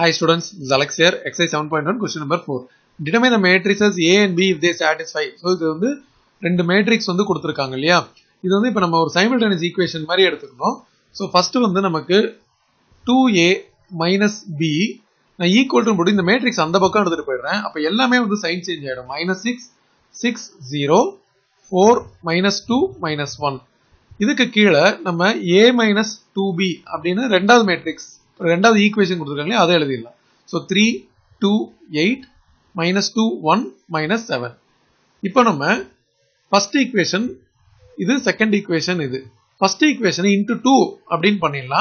Hi students, this is Alex here. Exercise 7.1, question number 4. Determine the matrices A and B if they satisfy. So, this is the matrix. This is the simultaneous equation. So, first one, 2A minus B equal to the matrix. So, the sign change. Minus 6, 6, 0, 4, minus 2, minus 1. This is A minus 2B. This matrix. Rendaal equation kuduthirukanga adha eludilla. So 3 2 8 minus 2 1 minus 7. Ipo nama first equation idu, second equation idu. First equation into 2 abdin pannidala.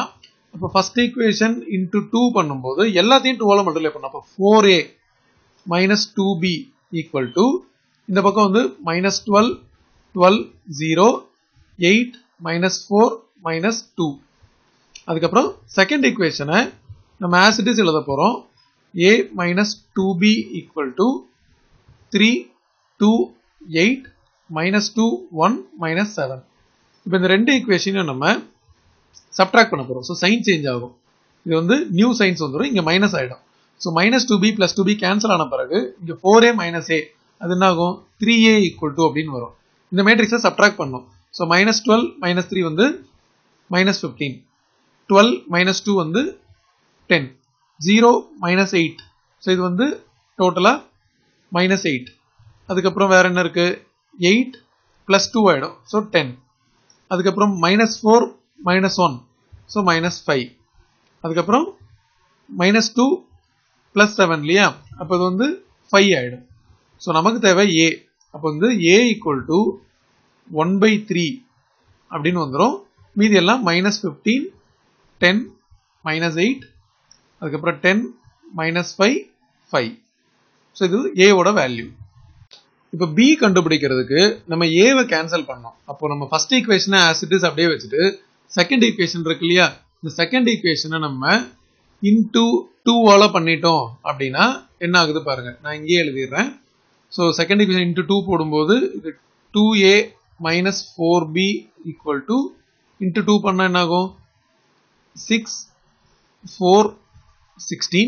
Appo first equation into 2 pannumbodhu ellathiyum 2 ala multiply panna. Appo 4a minus 2b equal to indha pakkam vandu minus 12 12 0 8 minus 4 minus 2. Second equation as it is a minus 2b equal to 3 2 8 minus 2 1 minus 7. Now the two equations subtract, so sign change. This is new signs minus item. So minus 2b plus 2b cancel, 4a minus a, that is 3a equal to the matrix subtract. So minus 12 minus 3 is minus 15. 12 minus 2 வந்து 10, 0 minus 8, so இது வந்து total minus 8, அதுக்கப்புறம் வேறு என்ன இருக்கு 8 plus 2 ஆயிடும், so 10, அதுக்கப்புறம் minus 4 minus 1, so minus 5, அதுக்கப்புறம் minus 2 plus 7 இல்லையா, அப்போ இது வந்து 5 ஆயிடும். So நமக்கு தேவை A, அப்போ வந்து A equal to 1 by 3 அப்படின்னு வந்துரும், மீதி எல்லாம் minus 15 10 minus 8 10 minus 5 5. So this is A oda value. Now B கண்டுபிடிக்கிறதுக்கு நம்ம A வை கேன்சல் பண்ணோம். அப்போ நம்ம first equation as it is அப்படியே வச்சிட்டு second equation இருக்குலையா, இந்த second equation நம்ம into 2 ஆல பண்ணிட்டோம் அப்படினா என்ன ஆகுது பாருங்க. நான் இங்கே எழுதிறேன். So second equation into 2 போடும்போது இது 2a minus 4b equal to into 2 பண்ணா என்ன ஆகும் 6, 4, 16,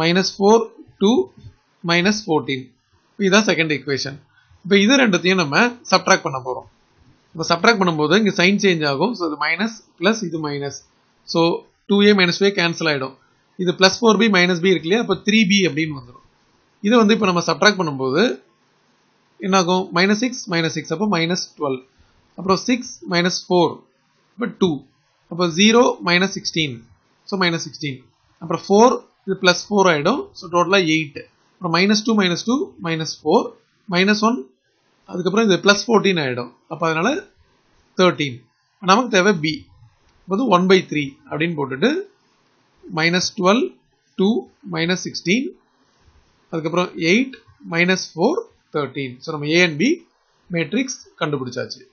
minus 4, 2, minus 14. This is the second equation. Now, we will subtract this. Subtract the sign change. So, the minus plus this minus. So, 2a minus 5 cancel. This is plus 4b minus b. So, 3b. This is the subtract. Minus 6, minus 6. So, minus 12. So, 6 minus 4. So, 2. 0 minus 16, so minus 16. 4 plus 4 item, so total 8. Minus 2 minus 2 minus 4 minus 1. That's plus 14 item. That's 13. Now we have B. That's 1 by 3. That's minus 12 2 minus 16. That's 8 minus 4 13. So we have A and B matrix.